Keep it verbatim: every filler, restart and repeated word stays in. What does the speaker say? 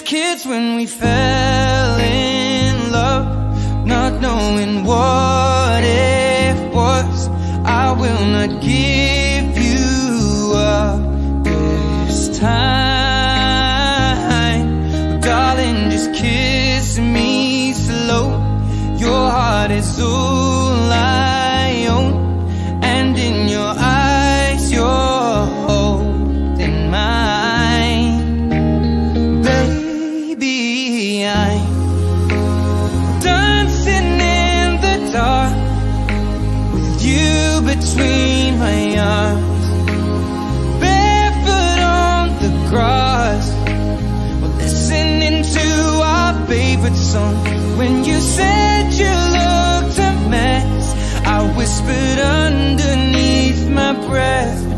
as kids when we fell in love, not knowing what it was. I will not give you up this time, darling, just kiss me slow. Your heart is all I own, and in your eyes you're between my arms, barefoot on the grass, we're listening to our favorite song. When you said you looked a mess, I whispered underneath my breath,